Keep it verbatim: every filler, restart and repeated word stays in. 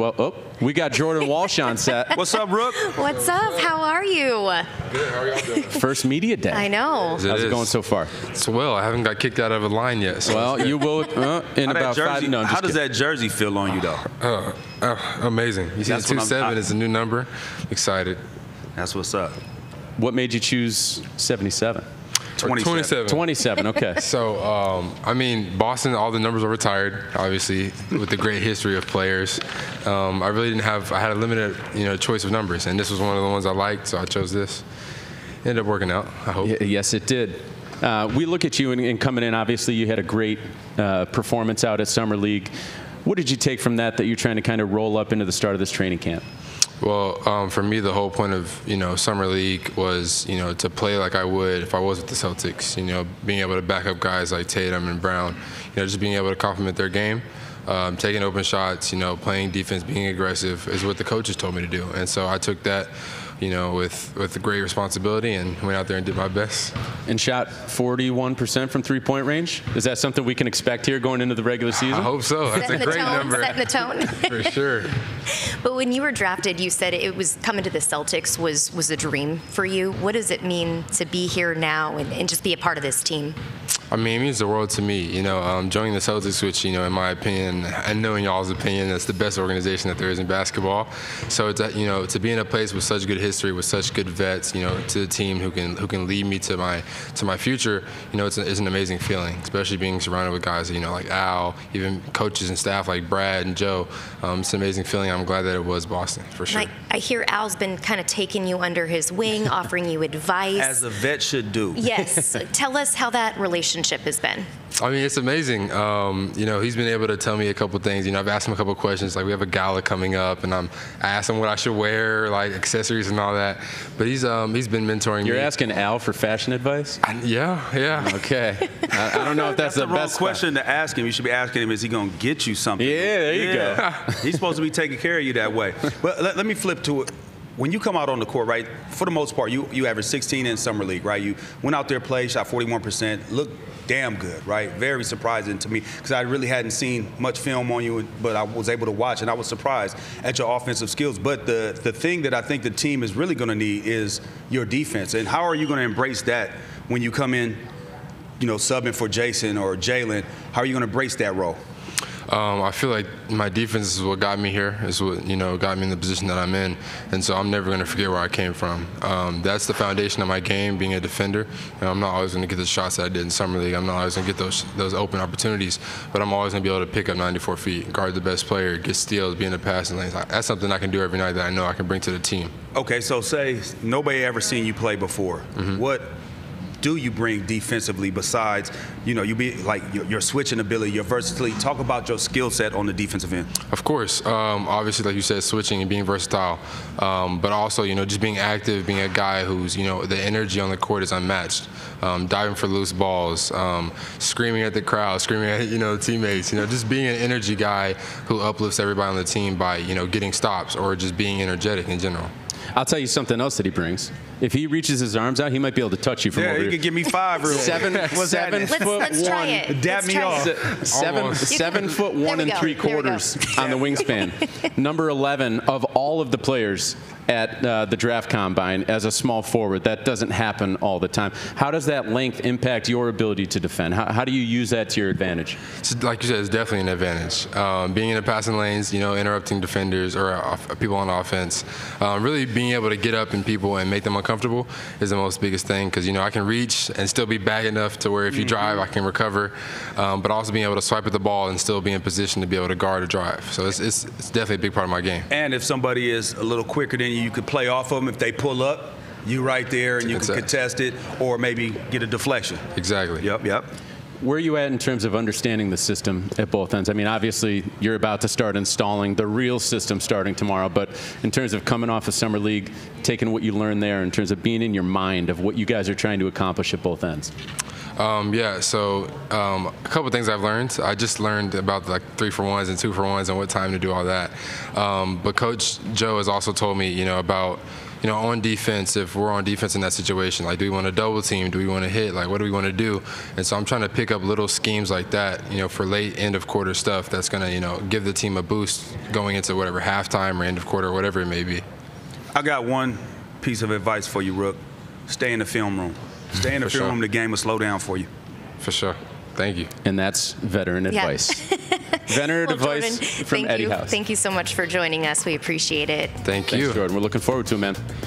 Well, oh, we got Jordan Walsh on set. What's up, Rook? What's up? How are you? Good. How are y'all doing? First media day. I know. How's it, it going so far? It's well. I haven't got kicked out of a line yet. So well, you will uh, in how about jersey, five. No, how does kidding. that jersey feel on you, though? Uh, uh, amazing. You see, it's two seven is a new number. Excited. That's what's up. What made you choose seventy-seven? twenty-seven. twenty-seven, okay. So, um, I mean, Boston, all the numbers are retired, obviously, with the great history of players. Um, I really didn't have, I had a limited, you know, choice of numbers, and this was one of the ones I liked, so I chose this. Ended up working out, I hope. Y- yes, it did. Uh, we look at you and, and coming in, obviously, you had a great uh, performance out at Summer League. What did you take from that that you're trying to kind of roll up into the start of this training camp? Well, um, for me, the whole point of, you know, Summer League was, you know, to play like I would if I was with the Celtics, you know, being able to back up guys like Tatum and Brown, you know, just being able to complement their game, um, taking open shots, you know, playing defense, being aggressive is what the coaches told me to do. And so I took that, you know, with, with great responsibility and went out there and did my best. And shot forty-one percent from three-point range? Is that something we can expect here going into the regular season? I hope so. That's setting a great tone, number. Setting the tone. For sure. But when you were drafted, you said it was coming to the Celtics was, was a dream for you. What does it mean to be here now and, and just be a part of this team? I mean, it means the world to me. You know, um, joining the Celtics, which, you know, in my opinion, and knowing y'all's opinion, that's the best organization that there is in basketball. So, it's, you know, to be in a place with such good history, with such good vets, you know, to the team who can who can lead me to my to my future, you know, it's, a, it's an amazing feeling, especially being surrounded with guys, you know, like Al, even coaches and staff like Brad and Joe. Um, it's an amazing feeling. I'm glad that it was Boston, for sure. I, I hear Al's been kind of taking you under his wing, offering you advice. As a vet should do. Yes. Tell us how that relationship has been. I mean, it's amazing. Um, you know, he's been able to tell me a couple things. You know, I've asked him a couple questions. Like, we have a gala coming up, and I'm I asked him what I should wear, like accessories and all that. But he's um, he's been mentoring You're me. You're asking Al for fashion advice? I, yeah, yeah. Okay. I, I don't know if that's, that's the, the wrong best question spot. to ask him. You should be asking him, is he going to get you something? Yeah, there you yeah. go. He's supposed to be taking care of you that way. But let, let me flip to it. When you come out on the court, right, for the most part, you, you averaged sixteen in Summer League, right? You went out there, played, shot forty-one percent, looked damn good, right? Very surprising to me because I really hadn't seen much film on you, but I was able to watch, and I was surprised at your offensive skills. But the, the thing that I think the team is really going to need is your defense. And how are you going to embrace that when you come in, you know, subbing for Jason or Jaylen? How are you going to embrace that role? Um, I feel like my defense is what got me here, is what, you know, got me in the position that I'm in. And so I'm never going to forget where I came from. Um, that's the foundation of my game, being a defender. You know, I'm not always going to get the shots that I did in Summer League. I'm not always going to get those those open opportunities. But I'm always going to be able to pick up ninety-four feet, guard the best player, get steals, be in the passing lanes. That's something I can do every night that I know I can bring to the team. Okay, so say nobody ever seen you play before. Mm-hmm. What do you bring defensively besides, you know, you be like your, your switching ability, your versatility? Talk about your skill set on the defensive end. Of course. Um, obviously, like you said, switching and being versatile. Um, but also, you know, just being active, being a guy who's, you know, the energy on the court is unmatched. Um, diving for loose balls, um, screaming at the crowd, screaming at, you know, teammates. You know, just being an energy guy who uplifts everybody on the team by, you know, getting stops or just being energetic in general. I'll tell you something else that he brings. If he reaches his arms out, he might be able to touch you from yeah, over here. Yeah, he could give me five or seven, seven foot one. Let's try it. Dab me off. Seven, seven foot one and three quarters on the wingspan. Number eleven of all of the players at uh, the draft combine as a small forward. That doesn't happen all the time. How does that length impact your ability to defend? How, how do you use that to your advantage? So, like you said, it's definitely an advantage. Um, being in the passing lanes, you know, interrupting defenders or off, people on offense, uh, really being able to get up in people and make them uncomfortable is the most biggest thing because, you know, I can reach and still be back enough to where if you mm-hmm. drive, I can recover, um, but also being able to swipe at the ball and still be in position to be able to guard or drive. So it's, it's, it's definitely a big part of my game. And if somebody is a little quicker than you, you could play off of them. If they pull up, you right there, and you can contest it or maybe get a deflection. Exactly. Yep, yep. Where are you at in terms of understanding the system at both ends? I mean, obviously, you're about to start installing the real system starting tomorrow, but in terms of coming off of Summer League, taking what you learned there, in terms of being in your mind of what you guys are trying to accomplish at both ends? Um, yeah, so um, a couple of things I've learned. I just learned about like three for ones and two for ones and what time to do all that. Um, but Coach Joe has also told me, you know, about you know, on defense, if we're on defense in that situation, like, do we want to double team? Do we want to hit? Like, what do we want to do? And so I'm trying to pick up little schemes like that, you know, for late end of quarter stuff that's going to, you know, give the team a boost going into whatever halftime or end of quarter or whatever it may be. I got one piece of advice for you, Rook. Stay in the film room. Stay in the film room. The game will slow down for you. For sure. Thank you. And that's veteran yeah. advice. Veteran well, advice Jordan, from thank Eddie you. House. Thank you so much for joining us. We appreciate it. Thank Thanks, you. Jordan. We're looking forward to it, man.